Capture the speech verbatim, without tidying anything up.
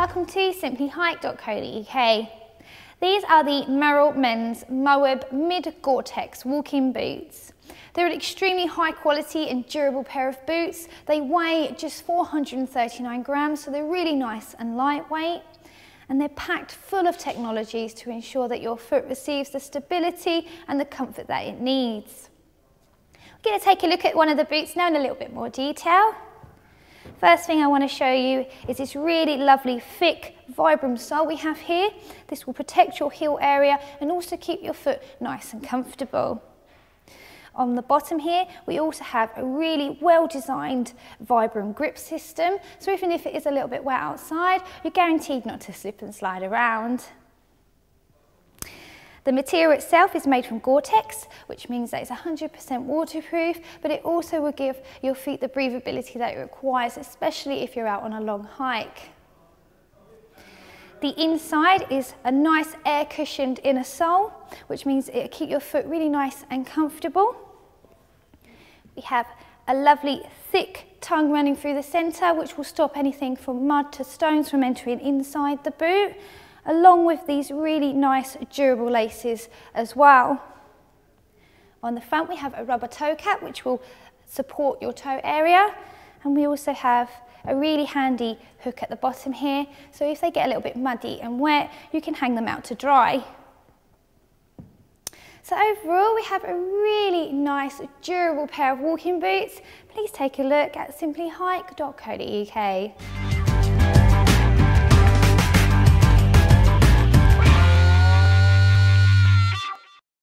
welcome to simply hike dot co dot U K. These are the Merrell Men's Moab Mid Gore-Tex walking boots. They're an extremely high quality and durable pair of boots. They weigh just four hundred thirty-nine grams, so they're really nice and lightweight. And they're packed full of technologies to ensure that your foot receives the stability and the comfort that it needs. We're going to take a look at one of the boots now in a little bit more detail. First thing I want to show you is this really lovely thick Vibram sole we have here. This will protect your heel area and also keep your foot nice and comfortable. On the bottom here, we also have a really well-designed Vibram grip system, so even if it is a little bit wet outside, you're guaranteed not to slip and slide around. The material itself is made from Gore-Tex, which means that it's one hundred percent waterproof, but it also will give your feet the breathability that it requires, especially if you're out on a long hike. The inside is a nice air cushioned inner sole, which means it'll keep your foot really nice and comfortable. We have a lovely thick tongue running through the centre, which will stop anything from mud to stones from entering inside the boot, along with these really nice durable laces as well. On the front we have a rubber toe cap, which will support your toe area, and we also have a really handy hook at the bottom here, so if they get a little bit muddy and wet, you can hang them out to dry. So overall, we have a really nice, durable pair of walking boots. Please take a look at simply hike dot co dot U K.